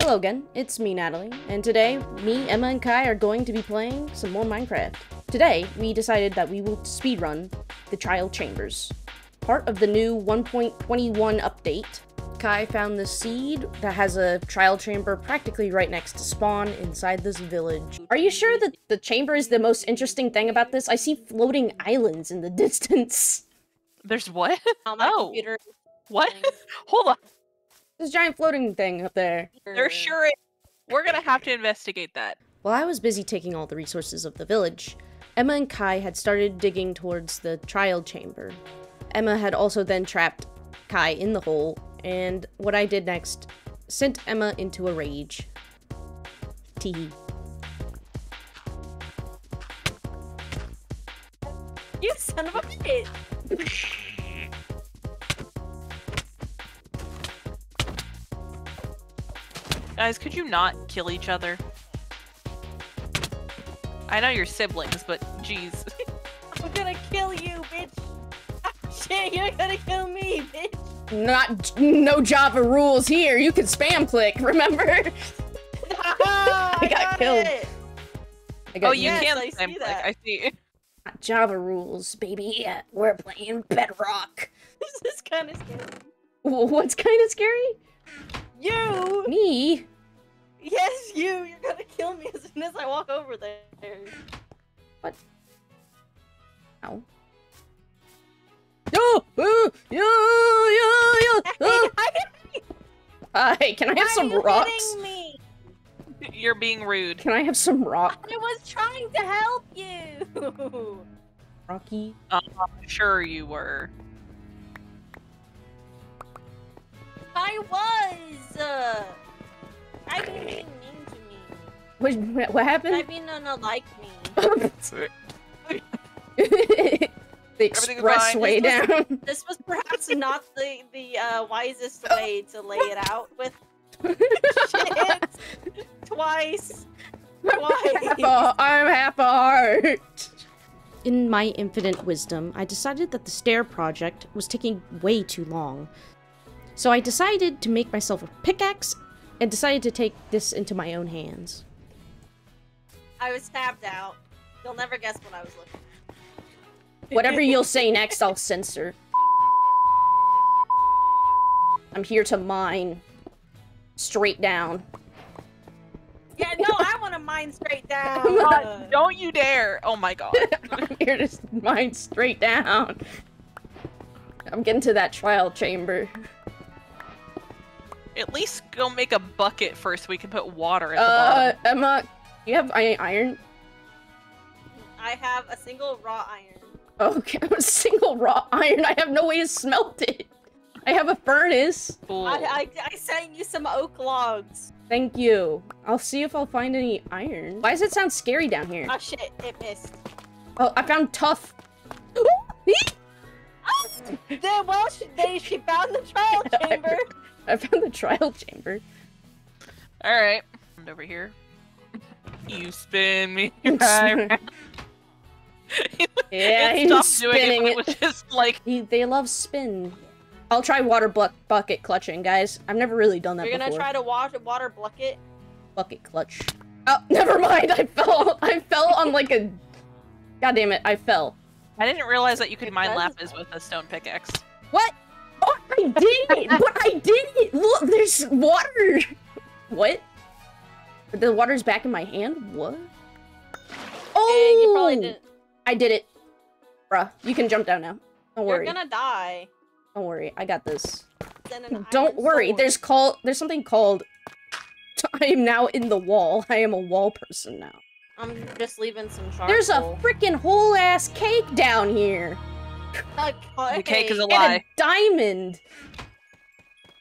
Hello again, it's me, Natalie, and today, me, Emma, and Kai are going to be playing some more Minecraft. Today, we decided that we will speedrun the Trial Chambers, part of the new 1.21 update. Kai found the seed that has a trial chamber practically right next to spawn inside this village. Are you sure that the chamber is the most interesting thing about this? I see floating islands in the distance. There's what? Oh, my computer. What? Hold on. This giant floating thing up there. There sure is. We're gonna have to investigate that. While I was busy taking all the resources of the village, Emma and Kai had started digging towards the trial chamber. Emma had also then trapped Kai in the hole, and what I did next sent Emma into a rage. Teehee. You son of a bitch! Guys, could you not kill each other? I know you're siblings, but jeez. I'm gonna kill you, bitch! Oh, shit, you're gonna kill me, bitch! No Java rules here, you can spam click, remember? No, I got killed. Oh, you can spam click, I see. Not Java rules, baby, we're playing Bedrock. This is kinda scary. What's kinda scary? You! Me? Yes, you! You're gonna kill me as soon as I walk over there. What? Ow. No! Oh, Hey, can I have some rocks? Are you kidding me? You're being rude. Can I have some rocks? I was trying to help you! Rocky? Sure you were. I didn't mean to me. What happened? I mean, no, like me. The express way down. This was perhaps not the wisest way to lay it out with. Shit. Twice. I'm half a heart. In my infinite wisdom, I decided that the stair project was taking way too long. So I decided to make myself a pickaxe, and decided to take this into my own hands. I was stabbed out. You'll never guess what I was looking at. Whatever you'll say next, I'll censor. I'm here to mine. Straight down. Yeah, no, I want to mine straight down! Don't you dare! Oh my god. I'm here to mine straight down. I'm getting to that trial chamber. At least go make a bucket first so we can put water in the bottom. Emma, do you have any iron? I have a single raw iron. Okay, a single raw iron? I have no way to smelt it. I have a furnace. Cool. I sent you some oak logs. Thank you. I'll see if I'll find any iron. Why does it sound scary down here? Oh shit, it missed. Oh, I found tough. Then, well, she found the trial chamber. I found the trial chamber. Alright. I'm over here. You spin me right around. Yeah, he stopped doing it. It was just like... They love spin. I'll try water bucket clutching, guys. I've never really done that before. You're gonna try to water bucket? Bucket clutch. Oh, never mind! I fell! I fell on like a... God damn it, I fell. I didn't realize that you could mine lapis with a stone pickaxe. What? Oh, I did it! But I did it! Look, there's water! What? The water's back in my hand? What? Oh! Yeah, you probably didn't. I did it. Bruh, you can jump down now. Don't worry. You're gonna die. Don't worry, I got this. Don't worry, there's something called... I am now in the wall. I am a wall person now. I'm just leaving some charcoal. There's a freaking whole-ass cake down here! The cake is a lie. And a diamond!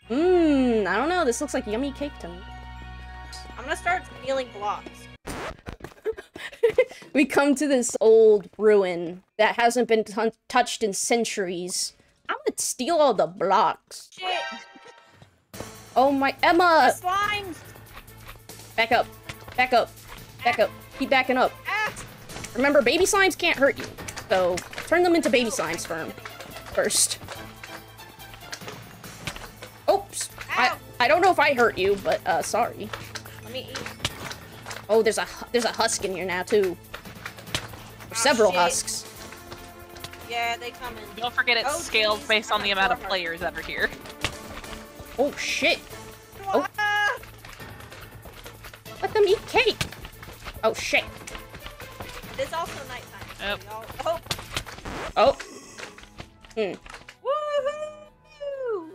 Mmm, I don't know, this looks like yummy cake to me. I'm gonna start stealing blocks. We come to this old ruin that hasn't been touched in centuries. I'm gonna steal all the blocks. Shit! Oh my- Emma! The slimes! Back up. Back up. Back up. Keep backing up. Remember, baby slimes can't hurt you. So, turn them into baby slimes first. Oops. I don't know if I hurt you, but sorry. Let me eat. Oh, there's a husk in here now too. Oh, several shit. Husks. Yeah, they come in. Don't forget it's scaled based on the amount of players that are here. Oh shit! Oh. Let them eat cake. Oh shit! It's also nighttime. Oh. Oh. Oh. Hmm. Woohoo!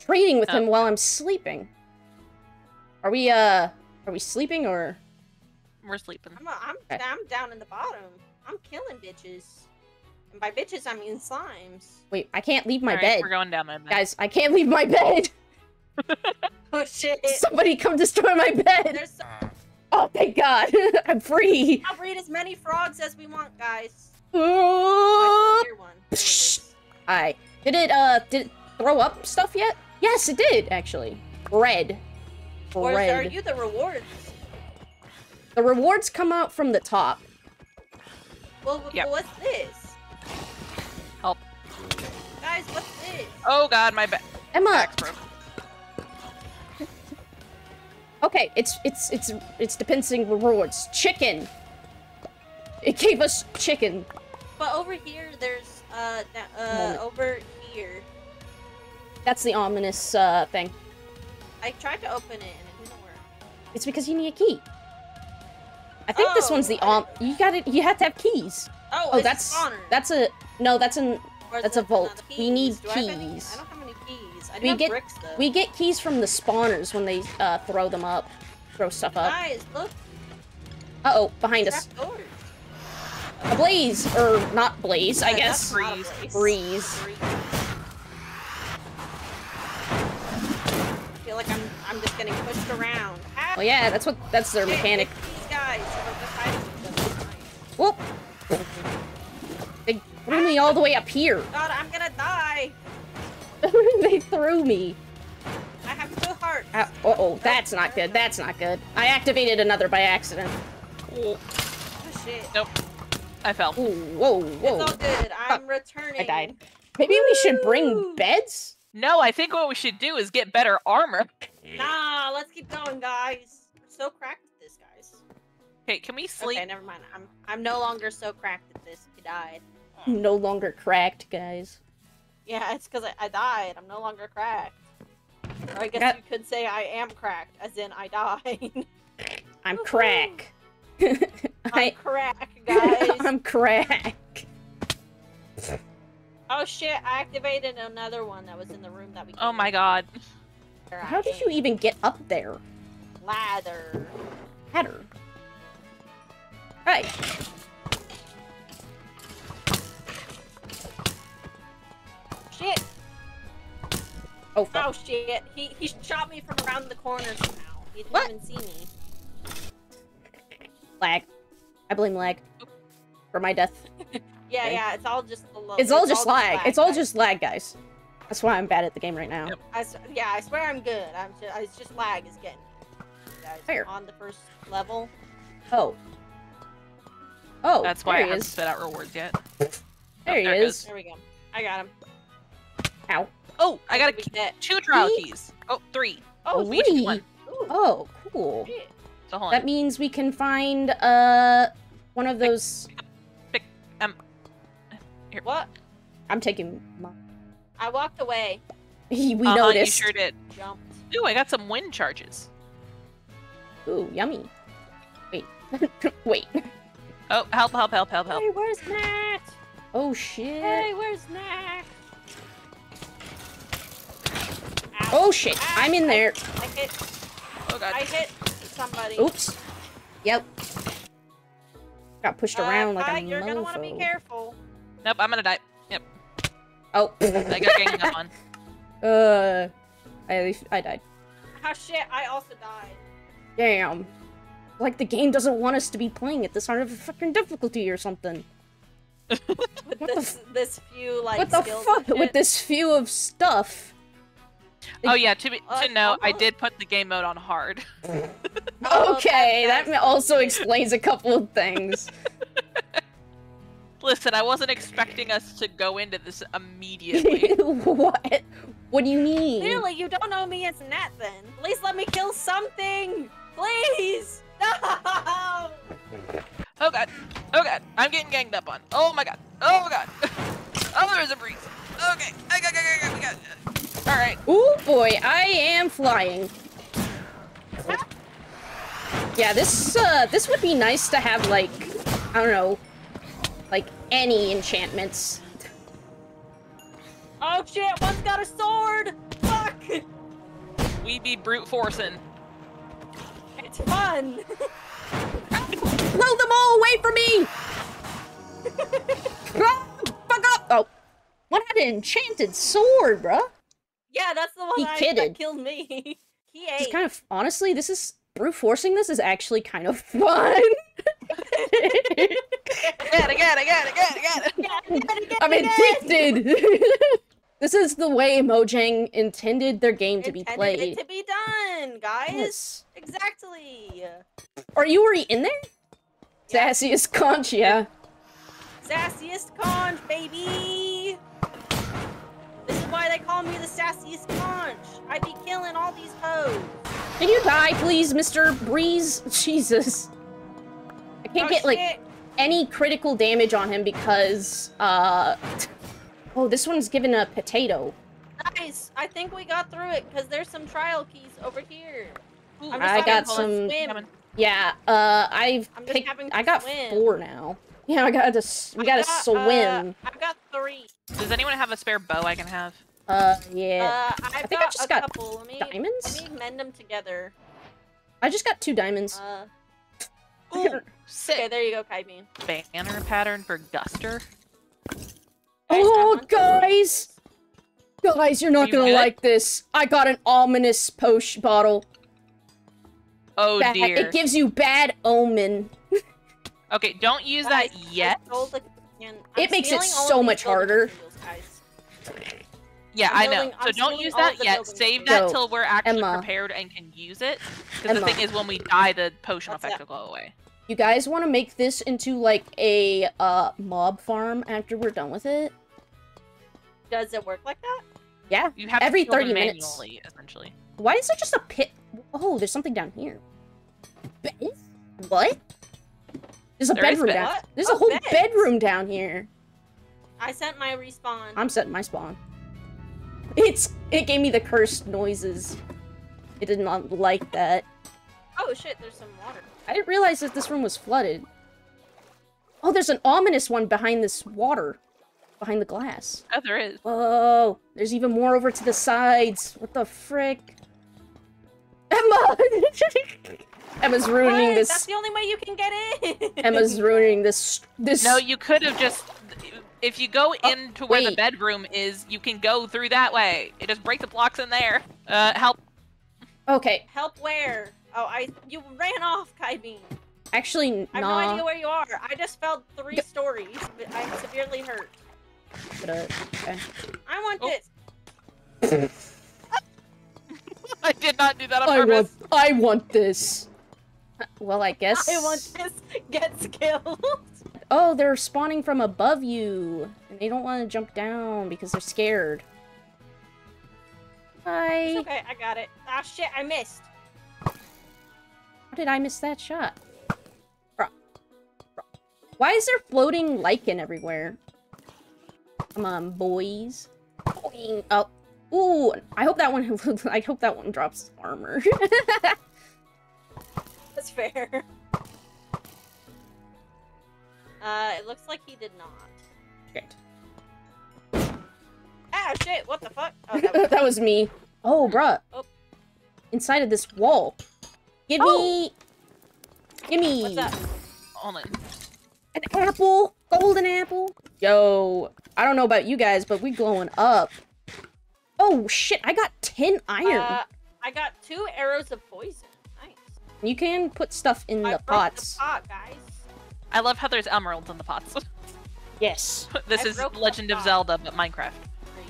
Trading with him while I'm sleeping. Are we sleeping or? We're sleeping. I'm down in the bottom. I'm killing bitches. And by bitches, I mean slimes. Wait, I can't leave my bed. We're going down my bed. Guys, I can't leave my bed. Oh shit! Somebody come destroy my bed. There's so oh thank God, I'm free. I'll breed as many frogs as we want, guys. Oh, I did it throw up stuff yet? Yes, it did actually. Red. Or are you the rewards? The rewards come out from the top. Well, yep. What's this? Help. Guys, what's this? Oh God, my back. Emma. Okay, it's dispensing rewards. Chicken. It gave us chicken. But over here, there's over here. That's the ominous thing. I tried to open it and it didn't work. It's because you need a key. I think this one's the you have to have keys. Oh, oh that's a vault. We need keys. I don't have any keys. I don't have bricks though. We get keys from the spawners when they throw them up, throw stuff up. Guys, look. Uh-oh, behind us. Doors. A blaze or not blaze, yeah, I guess. Breeze. I feel like I'm just getting pushed around. Ah. Well, yeah, that's their mechanic. These guys are just hiding. Whoop! They threw me all the way up here. God, I'm gonna die. They threw me. I have 2 hearts. Uh oh, that's not good. That's not good. I activated another by accident. Oh shit! Nope. I fell. Ooh, whoa! It's all good. I'm returning. I died. Maybe we should bring beds. No, I think what we should do is get better armor. Nah, let's keep going, guys. I'm so cracked at this, guys. Okay, can we sleep? Okay, never mind. I'm no longer so cracked at this. You died. No longer cracked, guys. Yeah, it's because I died. I'm no longer cracked. Or I guess you could say I am cracked, as in I died. I'm crack. I'm crack, guys. I'm crack. Oh shit, I activated another one that was in the room that we- Oh my god. How did you even get up there? Ladder. Ladder. Hey. Shit. Oh fuck. Oh shit, he shot me from around the corner somehow. He didn't even see me. Lag. I blame lag. For my death. Yeah, yeah, it's all just the low. It's all just lag. It's all just lag, guys. That's why I'm bad at the game right now. Yep. Yeah, I swear I'm good. It's just lag is getting guys on the first level. Oh. Oh. That's why I haven't spit out rewards yet. There he is. There we go. I got him. Ow. Oh, I got a 2 trial keys. Oh, 3. Oh, we each one. Ooh. Oh, cool. So, hold on. That means we can find one of those. Here. What? I'm taking mine. I walked away. We noticed. You sure did. Jumped. Ooh, I got some wind charges. Ooh, yummy. Wait. Wait. Oh, help. Hey, where's Nat? Oh, shit. Hey, where's Nat? Ow. Oh, shit. Ow. I'm in there. I hit. Oh, God. I hit somebody. Oops. Yep. Got pushed around like a mofo. You're gonna want to be careful. Nope, I'm gonna die. Yep. Oh. I got ganged up on. I died. Oh shit, I also died. Damn. Like the game doesn't want us to be playing at this hard of a fucking difficulty or something. With this few, like, what the fuck? With this few of stuff. Oh yeah, to know, I did put the game mode on hard. Okay, that also explains a couple of things. Listen, I wasn't expecting us to go into this immediately. What? What do you mean? Clearly, you don't know me as Nat, then. Please let me kill something! Please! No! Oh god. Oh god. I'm getting ganged up on. Oh my god. Oh my god. Oh, there's a breeze. Okay. I got. Alright. Oh boy, I am flying. Yeah, this would be nice to have, like, I don't know, like, any enchantments. Oh shit, one's got a sword! Fuck! We be brute forcing. It's fun! Blow them all away from me! Oh, fuck up! Oh. What an enchanted sword, bruh? Yeah, that's the one that killed me. He ate. It's kind of, honestly, this is... brute forcing this is actually kind of fun. I got it. I'm addicted. This is the way Mojang intended their game to be played. Intended it to be done, guys. Yes. Exactly. Are you already in there? Yeah. Sassiest conch, yeah. Sassiest conch, baby. This is why they call me the sassiest conch. I be killing all these hoes. Can you die, please, Mr. Breeze? Jesus. I can't get, like, any critical damage on him because, oh, this one's given a potato. Guys, I think we got through it because there's some trial keys over here. Ooh, I got some... Yeah, I got 4 now. Yeah, we gotta swim. I've got 3. Does anyone have a spare bow I can have? Yeah. I think I just got a couple. Diamonds? Let me mend them together. I just got 2 diamonds. Ooh, sick. Okay, there you go, Kai Bean. Banner pattern for Guster. Oh, guys! Guys, you're not gonna like this. I got an ominous potion bottle. Oh, dear. It gives you bad omen. Okay, don't use that yet. It makes it so much harder. Yeah, I know. So don't use that yet. Save that till we're actually prepared and can use it. Because the thing is, when we die, the potion effect will go away. You guys want to make this into, like, a mob farm after we're done with it? Does it work like that? Yeah. You have every 30 minutes. Manually, essentially. Why is there just a pit? Oh, there's something down here. What? There's a bedroom down here. There's a whole bedroom down here. I sent my respawn. I'm setting my spawn. It gave me the cursed noises. It did not like that. Oh shit, there's some water. I didn't realize that this room was flooded. Oh, there's an ominous one behind this water. Behind the glass. Oh, there is. Whoa, there's even more over to the sides. What the frick? Emma! Emma's ruining this. That's the only way you can get in! Emma's ruining this- No, you could have just- If you go into where the bedroom is, you can go through that way. It just break the blocks in there. Help. Okay. Help where? Oh, you ran off, Kai Bean. Actually, nah. I have no idea where you are. I just fell 3 stories. I'm severely hurt. Okay. I want this. I did not do that on purpose. I want this. Well, I guess. I want this. Gets killed. Oh, they're spawning from above you. And they don't want to jump down because they're scared. Hi. It's okay, I got it. Ah, shit, I missed. How did I miss that shot? Bruh. Why is there floating lichen everywhere? Come on, boys. Oh. Ooh, I hope that one drops armor. That's fair. It looks like he did not. Great. Ah, shit, what the fuck? Oh, that was me. Oh, bruh. Oh. Inside of this wall. Gimme! What's up? An apple! Golden apple! Yo, I don't know about you guys, but we glowing up. Oh shit, I got 10 iron. I got 2 arrows of poison. Nice. You can put stuff in the pots. I broke the pot, guys. I love how there's emeralds in the pots. Yes. This is Legend of Zelda, but Minecraft.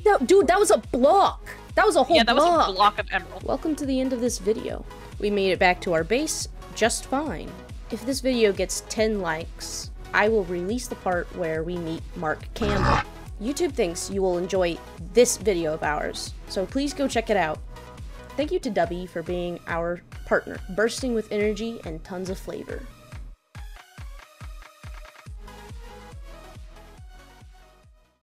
No, dude, that was a block. That was a whole block. Yeah, that was a block of emeralds. Welcome to the end of this video. We made it back to our base just fine. If this video gets 10 likes, I will release the part where we meet Mark Campbell. YouTube thinks you will enjoy this video of ours, so please go check it out. Thank you to Dubby for being our partner, bursting with energy and tons of flavor.